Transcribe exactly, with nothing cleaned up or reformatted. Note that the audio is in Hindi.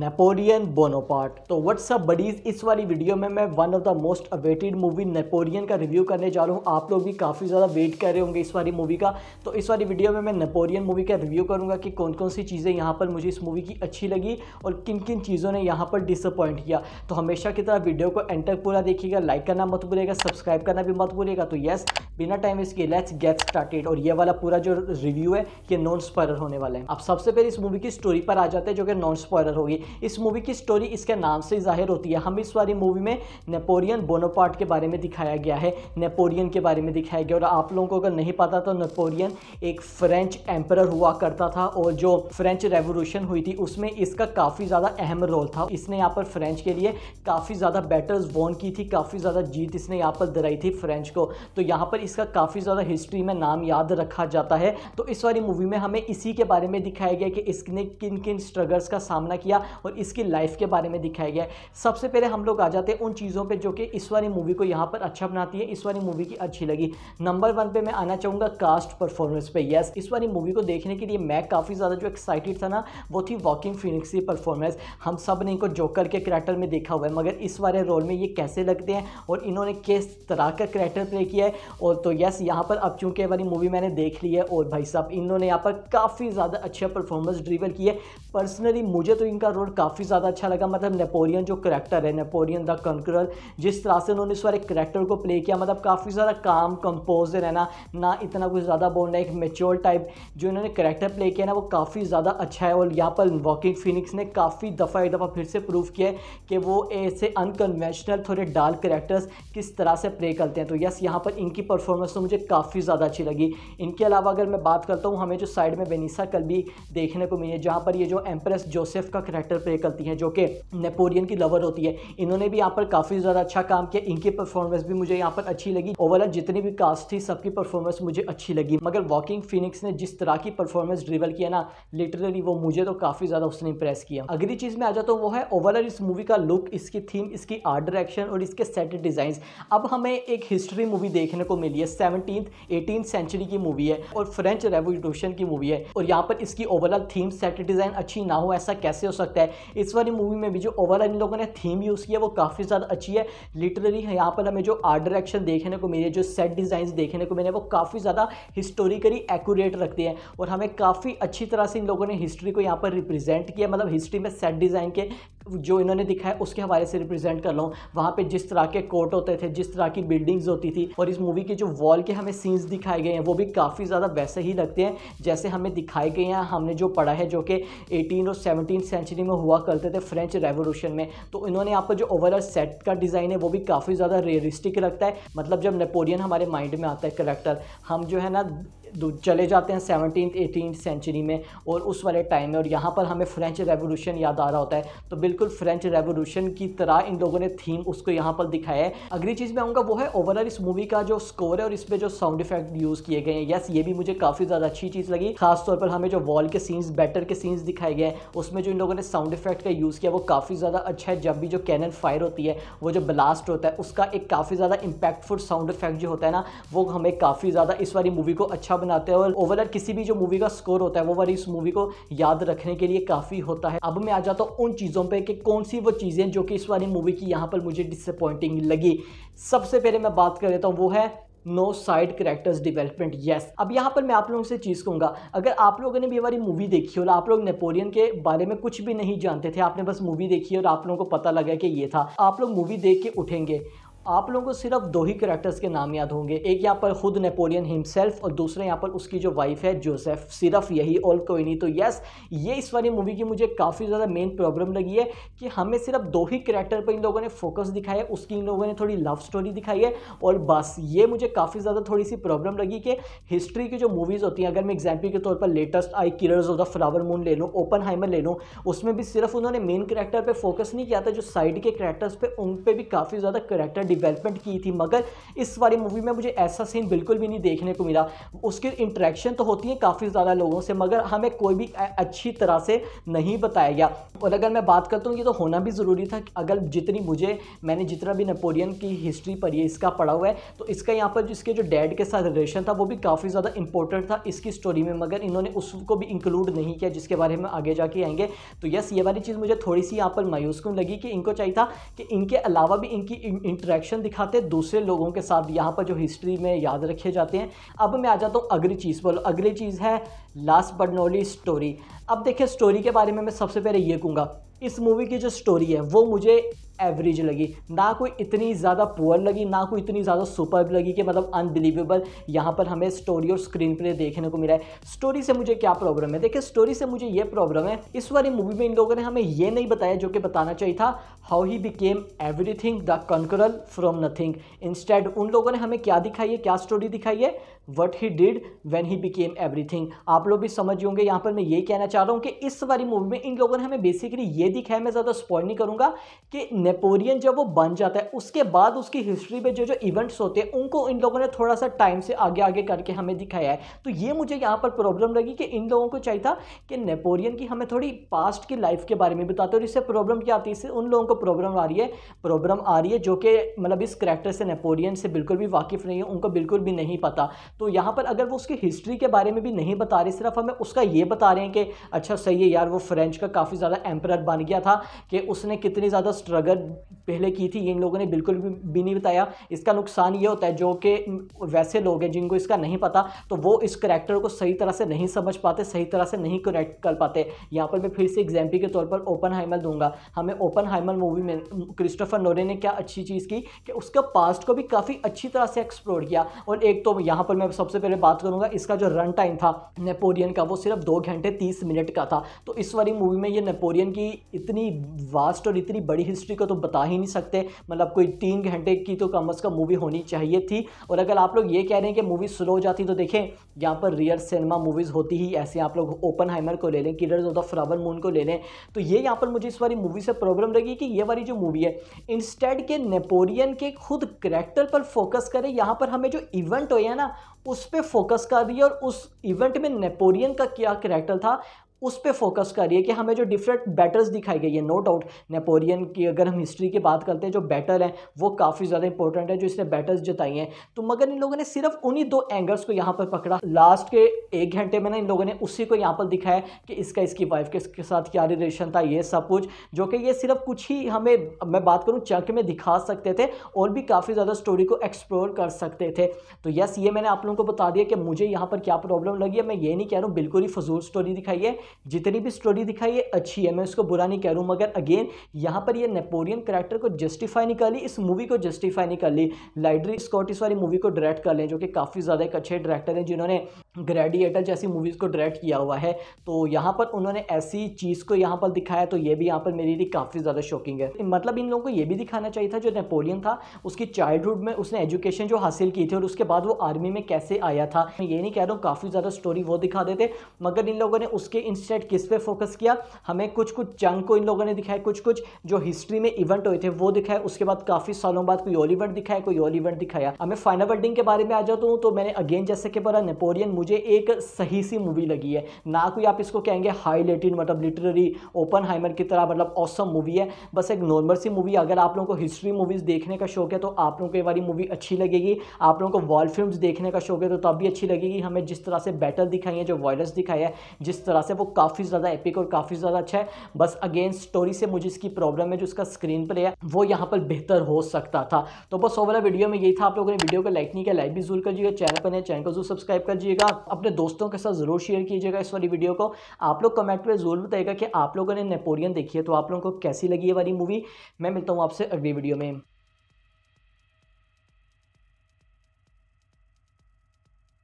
Napoleon Bonaparte. तो व्हाट्स अप बडीज, इस वाली वीडियो में मैं one of the most awaited movie Napoleon का रिव्यू करने जा रहा हूँ। आप लोग भी काफ़ी ज़्यादा वेट कर रहे होंगे इस वाली मूवी का, तो इस वाली वीडियो में मैं नेपोलियन मूवी का रिव्यू करूँगा कि कौन कौन सी चीज़ें यहाँ पर मुझे इस मूवी की अच्छी लगी और किन किन चीज़ों ने यहाँ पर डिसअपॉइंट किया। तो हमेशा की तरह वीडियो को एंड तक पूरा देखिएगा, लाइक करना मत भूलिएगा, सब्सक्राइब करना भी मत भूलिएगा। तो येस, बिना टाइम इसके लेट्स गेट स्टार्टेड। और ये वाला पूरा जो रिव्यू है ये नॉन स्पॉइलर होने वाला है। आप सबसे पहले इस मूवी की स्टोरी पर आ जाते हैं जो कि नॉन स्पॉइलर होगी। इस मूवी की स्टोरी इसके नाम से जाहिर होती है। हम इस वाली मूवी में नेपोलियन बोनापार्ट के बारे में दिखाया गया है, नेपोलियन के बारे में दिखाया गया। और आप लोगों को अगर नहीं पता तो नेपोलियन एक फ्रेंच एम्परर हुआ करता था और जो फ्रेंच रेवोल्यूशन हुई थी उसमें इसका काफ़ी ज़्यादा अहम रोल था। इसने यहाँ पर फ्रेंच के लिए काफ़ी ज़्यादा बैटल्स वॉन की थी, काफ़ी ज़्यादा जीत इसने यहाँ पर दिलाई थी फ्रेंच को। तो यहाँ पर इसका काफ़ी ज़्यादा हिस्ट्री में नाम याद रखा जाता है। तो इस वाली मूवी में हमें इसी के बारे में दिखाया गया कि इसने किन किन स्ट्रगल्स का सामना किया और इसकी लाइफ के बारे में दिखाया गया है। सबसे पहले हम लोग आ जाते हैं उन चीज़ों पे जो कि इस वाली मूवी को यहाँ पर अच्छा बनाती है, इस वाली मूवी की अच्छी लगी। नंबर वन पे मैं आना चाहूँगा कास्ट परफॉर्मेंस पे। यस, इस वाली मूवी को देखने के लिए मैं काफ़ी ज़्यादा जो एक्साइटेड था ना वो थी वाकिन फीनिक्स की परफॉर्मेंस। हम सब ने इनको जोकर के करैक्टर में देखा हुआ है, मगर इस वाले रोल में ये कैसे लगते हैं और इन्होंने किस तरह का करैक्टर प्ले किया है। और तो यस, यहाँ पर अब चूँकि वाली मूवी मैंने देख ली है और भाई साहब इन्होंने यहाँ पर काफ़ी ज़्यादा अच्छा परफॉर्मेंस डिलीवर की है। पर्सनली मुझे तो इनका रोल काफ़ी ज़्यादा अच्छा लगा। मतलब नेपोलियन जो करैक्टर है, नेपोलियन द कॉन्करर, जिस तरह से उन्होंने इस वाले करैक्टर को प्ले किया, मतलब काफ़ी ज़्यादा काम कंपोज रहना, ना इतना कुछ ज़्यादा बोलना, एक मेच्योर टाइप जो इन्होंने करैक्टर प्ले किया ना वो काफ़ी ज़्यादा अच्छा है। और यहाँ पर वाकिन फीनिक्स ने काफ़ी दफ़ा एक दफ़ा फिर से प्रूव किया है कि वो ऐसे अनकन्वेंशनल थोड़े डार्क करैक्टर्स किस तरह से प्ले करते हैं। तो यस, यहाँ पर इनकी परफॉर्मेंस तो मुझे काफ़ी ज़्यादा अच्छी लगी। इनके अलावा अगर मैं बात करता हूँ, हमें जो साइड में वेनिसा कल भी देखने को मिली है, जहाँ पर ये जो एम्प्रेस जोसेफ का करैक्टर प्ले करती हैं जो कि नेपोलियन की लवर होती है, इन्होंने भी यहाँ पर काफ़ी ज़्यादा अच्छा काम किया। इनकी परफॉर्मेंस भी मुझे यहाँ पर अच्छी लगी। ओवरऑल जितनी भी कास्ट थी सबकी परफॉर्मेंस मुझे अच्छी लगी, मगर वाकिन फीनिक्स ने जिस तरह की परफॉर्मेंस डिलीवर किया ना, लिटरली वो मुझे तो काफ़ी ज़्यादा उसने इंप्रेस किया। अगली चीज़ में आ जाता हूँ वो है ओवरऑल इस मूवी का लुक, इसकी थीम, इसकी आर्ट डायरेक्शन और इसके सेट डिज़ाइन। अब हमें एक हिस्ट्री मूवी देखने को मिली है, सेवनटीन्थ एटीन सेंचुरी की मूवी है और फ्रेंच रेवोल्यूशन की मूवी है। और यहाँ पर इसकी ओवरऑल थीम सेट डिज़ाइन अच्छी ना हो ऐसा कैसे हो सकता है। इस वाली मूवी में भी जो ओवरऑल इन लोगों ने थीम यूज़ किया वो काफ़ी ज़्यादा अच्छी है। लिटरली यहाँ पर हमें जो आर्ट डायरेक्शन देखने को मिली है, जो सेट डिज़ाइन देखने को मिले वो काफ़ी ज़्यादा हिस्टोरिकली एक्यूरेट रखते हैं और हमें काफ़ी अच्छी तरह से इन लोगों ने हिस्ट्री को यहाँ पर रिप्रेजेंट किया। मतलब हिस्ट्री में सेट डिज़ाइन के जो इन्होंने दिखाया उसके हवाले से रिप्रेजेंट कर लूँ, वहाँ पे जिस तरह के कोर्ट होते थे, जिस तरह की बिल्डिंग्स होती थी और इस मूवी के जो वॉल के हमें सीन्स दिखाए गए हैं वो भी काफ़ी ज़्यादा वैसे ही लगते हैं जैसे हमें दिखाए गए हैं, हमने जो पढ़ा है जो कि एटीन और सेवनटीन सेंचुरी में हुआ करते थे फ्रेंच रेवोल्यूशन में। तो इन्होंने यहाँ पर जो ओवरऑल सेट का डिज़ाइन है वो भी काफ़ी ज़्यादा रियलिस्टिक लगता है। मतलब जब नेपोलियन हमारे माइंड में आता है करैक्टर, हम जो है ना चले जाते हैं सेवनटीन एटीन सेंचुरी में और उस वाले टाइम में, और यहाँ पर हमें फ्रेंच रेवोल्यूशन याद आ रहा होता है। तो बिल्कुल फ्रेंच रेवोल्यूशन की तरह इन लोगों ने थीम उसको यहाँ पर दिखाया है। अगली चीज़ में आऊँगा वो है ओवरऑल इस मूवी का जो स्कोर है और इसमें जो साउंड इफेक्ट यूज़ किए गए हैं। यस, ये भी मुझे काफ़ी ज़्यादा अच्छी चीज़ लगी। खासतौर पर हमें जो वॉल के सीन्स, बैटर के सीन्स दिखाए गए हैं उसमें जो इन लोगों ने साउंड इफेक्ट का यूज़ किया वो काफ़ी ज़्यादा अच्छा है। जब भी जो कैनन फायर होती है, वो जो ब्लास्ट होता है, उसका एक काफ़ी ज़्यादा इम्पैक्टफुल साउंड इफेक्ट जो होता है ना वो हमें काफ़ी ज़्यादा इस वाली मूवी को अच्छा बनाते हैं। और ओवरऑल किसी भी जो मूवी का स्कोर होता है वो वाली इस मूवी को याद रखने के लिए काफ़ी होता है। अब मैं आ जाता हूँ उन चीज़ों पे कि कौन सी वो चीज़ें जो कि इस वाली मूवी की यहाँ पर मुझे डिसअपॉइंटिंग लगी। सबसे पहले मैं बात कर लेता हूँ वो है no side characters development. Yes, अब यहाँ पर मैं आप लोगों से चीज़ कहूँगा, अगर आप लोगों ने भी हमारी मूवी देखी हो और आप लोग नेपोलियन के बारे में कुछ भी नहीं जानते थे, आपने बस मूवी देखी और आप लोगों को पता लगा कि ये था, आप लोग मूवी देख के उठेंगे आप लोगों को सिर्फ दो ही करैक्टर्स के नाम याद होंगे, एक यहाँ पर खुद नेपोलियन हिमसेल्फ और दूसरे यहाँ पर उसकी जो वाइफ है जोसेफ, सिर्फ यही और कोई नहीं। तो यस, ये इस वाली मूवी की मुझे काफ़ी ज़्यादा मेन प्रॉब्लम लगी है कि हमें सिर्फ दो ही करैक्टर पर इन लोगों ने फोकस दिखाया है, उसकी इन लोगों ने थोड़ी लव स्टोरी दिखाई है और बस। ये मुझे काफ़ी ज़्यादा थोड़ी सी प्रॉब्लम लगी कि हिस्ट्री की जो मूवीज़ होती हैं, अगर मैं एग्जाम्पल के तौर पर latest I killers of the flower moon ले लूँ, ओपनहाइमर ले लूँ, उसमें भी सिर्फ उन्होंने मेन करैक्टर पर फोकस नहीं किया था, जो साइड के करैक्टर्स पर उन पर भी काफ़ी ज़्यादा करैक्टर डेवलपमेंट की थी, मगर इस वाली मूवी में मुझे ऐसा सीन बिल्कुल भी नहीं देखने को मिला। उसकी इंटरेक्शन तो होती है काफ़ी ज़्यादा लोगों से, मगर हमें कोई भी अच्छी तरह से नहीं बताया गया। और अगर मैं बात करता हूँ, ये तो होना भी ज़रूरी था कि अगर जितनी मुझे मैंने जितना भी नेपोलियन की हिस्ट्री पढ़ी है, इसका पढ़ा हुआ है, तो इसका यहाँ पर जिसके जो डैड के साथ रिलेशन था वो भी काफ़ी ज़्यादा इंपॉर्टेंट था इसकी स्टोरी में, मगर इन्होंने उसको भी इंक्लूड नहीं किया, जिसके बारे में आगे जाके आएंगे। तो यस, ये वाली चीज़ मुझे थोड़ी सी यहाँ पर मायूसकुन लगी कि इनको चाहिए था कि इनके अलावा भी इनकी इंटरेक्शन दिखाते दूसरे लोगों के साथ, यहाँ पर जो हिस्ट्री में याद रखे जाते हैं। अब मैं आ जाता हूँ अगली चीज़ पर। अगली चीज़ है last but not least story. अब देखिए स्टोरी के बारे में मैं सबसे पहले ये कहूँगा, इस मूवी की जो स्टोरी है वो मुझे एवरेज लगी, ना कोई इतनी ज़्यादा पुअर लगी, ना कोई इतनी ज़्यादा सुपर्ब लगी कि मतलब अनबिलीवेबल यहाँ पर हमें स्टोरी और स्क्रीन प्ले देखने को मिला है। स्टोरी से मुझे क्या प्रॉब्लम है? देखिए स्टोरी से मुझे ये प्रॉब्लम है, इस वाली मूवी में इन लोगों ने हमें ये नहीं बताया जो कि बताना चाहिए था, how he became every thing the conqueror from nothing. Instead उन लोगों ने हमें क्या दिखाई है, क्या स्टोरी दिखाई है, what he did when he became every thing. आप लोग भी समझ होंगे, यहाँ पर मैं ये कहना चाह रहा हूँ कि इस वाली मूवी में इन लोगों ने हमें बेसिकली ये दिखाया, मैं ज़्यादा स्पॉइल नहीं करूँगा, कि नेपोलियन जब वो बन जाता है उसके बाद उसकी हिस्ट्री में जो जो इवेंट्स होते हैं उनको इन लोगों ने थोड़ा सा टाइम से आगे आगे करके हमें दिखाया है। तो ये मुझे यहाँ पर प्रॉब्लम लगी कि इन लोगों को चाहिए था कि नेपोलियन की हमें थोड़ी पास्ट की लाइफ के बारे में बताते, और इससे प्रॉब्लम क्या आती है, इससे उन लोगों को प्रॉब्लम आ रही है प्रॉब्लम आ रही है जो कि मतलब इस करैक्टर से नेपोलियन से बिल्कुल भी वाकिफ़ नहीं है, उनको बिल्कुल भी नहीं पता। तो यहाँ पर अगर वो उसकी हिस्ट्री के बारे में भी नहीं बता रहे, सिर्फ हमें उसका ये बता रहे हैं कि अच्छा सही है यार, वो फ्रेंच का काफ़ी ज़्यादा एम्परर बन गया था, कि उसने कितनी ज़्यादा स्ट्रगल पहले की थी, इन लोगों ने बिल्कुल भी नहीं बताया। इसका नुकसान ये होता है जो कि वैसे लोग हैं जिनको इसका नहीं पता, तो वो इस करैक्टर को सही तरह से नहीं समझ पाते, सही तरह से नहीं कनेक्ट कर पाते। यहाँ पर मैं फिर से एग्जाम्पल के तौर पर ओपनहाइमर दूंगा। हमें ओपनहाइमर मूवी में क्रिस्टोफर नोरे ने क्या अच्छी चीज़ की कि उसका पास्ट को भी काफ़ी अच्छी तरह से एक्सप्लोर किया। और एक तो यहाँ पर मैं सबसे पहले बात करूँगा, इसका जो रन टाइम था नेपोलियन का वो सिर्फ दो घंटे तीस मिनट का था। तो इस वाली मूवी में ये नेपोलियन की इतनी वास्ट और इतनी बड़ी हिस्ट्री को तो बता ही नहीं सकते, मतलब कोई तीन घंटे की तो कम अज़ कम मूवी होनी चाहिए थी। और अगर आप लोग ये कह रहे हैं कि मूवी स्लो हो जाती, तो देखें यहाँ पर रियल सिनेमा मूवीज़ होती ही ऐसे। आप लोग ओपनहाइमर को ले लें, killers of the flower moon को ले लें, तो ये यहाँ पर मुझे इस वाली मूवी से प्रॉब्लम लगी कि ये वाली जो मूवी है इंस्टेड के नेपोलियन के खुद करैक्टर पर फोकस करें, यहाँ पर हमें जो इवेंट हुए हैं ना उस पर फोकस कर रही है, और उस इवेंट में नेपोलियन का क्या करैक्टर था उस पे फोकस करिए। कि हमें जो डिफरेंट बैटल्स दिखाई गई है, नो डाउट नेपोलियन की अगर हम हिस्ट्री की बात करते हैं जो बैटल हैं वो काफ़ी ज़्यादा इंपॉर्टेंट है, जो इसने बैटल्स जिताई हैं। तो मगर इन लोगों ने सिर्फ उन्हीं दो एंगल्स को यहाँ पर पकड़ा। लास्ट के एक घंटे में ना इन लोगों ने उसी को यहाँ पर दिखाया कि इसका इसकी वाइफ के, के साथ क्या रिलेशन था, ये सब कुछ, जो कि ये सिर्फ कुछ ही हमें, मैं बात करूँ, चंक में दिखा सकते थे और भी काफ़ी ज़्यादा स्टोरी को एक्सप्लोर कर सकते थे। तो यस, ये मैंने आप लोगों को बता दिया कि मुझे यहाँ पर क्या प्रॉब्लम लगी है। मैं ये नहीं कह रहा हूँ बिल्कुल ही फजूल स्टोरी दिखाई है, जितनी भी स्टोरी दिखाई है अच्छी है, मैं उसको बुरा नहीं कह रहा हूँ, मगर अगेन यहाँ पर ये नेपोलियन करैक्टर को जस्टिफाई नहीं कर ली, इस मूवी को जस्टिफाई नहीं कर ली। लाइडरी स्कॉटिस वाली मूवी को डायरेक्ट कर लें, जो कि काफ़ी ज़्यादा एक अच्छे डायरेक्टर हैं, जिन्होंने ग्रेडिएटर जैसी मूवीज़ को डायरेक्ट किया हुआ है। तो यहाँ पर उन्होंने ऐसी चीज़ को यहाँ पर दिखाया, तो ये भी यहाँ पर मेरे लिए काफ़ी ज़्यादा शॉकिंग है। मतलब इन लोगों को ये भी दिखाना चाहिए था जो नेपोलियन था उसकी चाइल्डहुड में उसने एजुकेशन जो हासिल की थी और उसके बाद वो आर्मी में कैसे आया था। मैं ये नहीं कह रहा हूँ काफ़ी ज़्यादा स्टोरी वो दिखा देते, मगर इन लोगों ने उसके इंस्टेड किस पे फोकस किया, हमें कुछ कुछ चंक को इन लोगों ने दिखाया, कुछ कुछ जो हिस्ट्री में इवेंट हुए थे वो दिखाया, उसके बाद काफ़ी सालों बाद कोई और इवेंट दिखाया, कोई और इवेंट दिखाया। हमें फाइनल वर्डिंग के बारे में आ जाता हूँ, तो मैंने अगेन जैसे कि बोला, नेपोलियन मुझे एक सही सी मूवी लगी है, ना कोई आप इसको कहेंगे हाईलाइटेड, मतलब लिटरेरी ओपनहाइमर की तरह, मतलब ऑसम मूवी है, बस एक नॉर्मल सी मूवी। अगर आप लोगों को हिस्ट्री मूवीज़ देखने का शौक है तो आप लोगों को ये वाली मूवी अच्छी लगेगी, आप लोगों को वॉर फिल्म देखने का शौक है तो तब भी अच्छी लगेगी। हमें जिस तरह से बैटल दिखाई है, जो वायलेंस दिखाई है, जिस तरह से वो काफ़ी ज़्यादा एपिक और काफ़ी ज़्यादा अच्छा है। बस अगेन स्टोरी से मुझे इसकी प्रॉब्लम है, जो इसका स्क्रीन प्ले है वो यहाँ पर बेहतर हो सकता था। तो बस ओवरऑल वीडियो में यही था। आप लोगों ने वीडियो को लाइक नहीं किया, लाइक भी जरूर करिएगा, चैनल पर नए चैनल को जरूर सब्सक्राइब करिएगा, अपने दोस्तों के साथ जरूर शेयर कीजिएगा इस वाली वीडियो को। आप लोग कमेंट में जरूर बताइएगा कि आप लोगों ने नेपोलियन देखी है तो आप लोगों को कैसी लगी ये वाली मूवी। मैं मिलता हूँ आपसे अगली वीडियो में।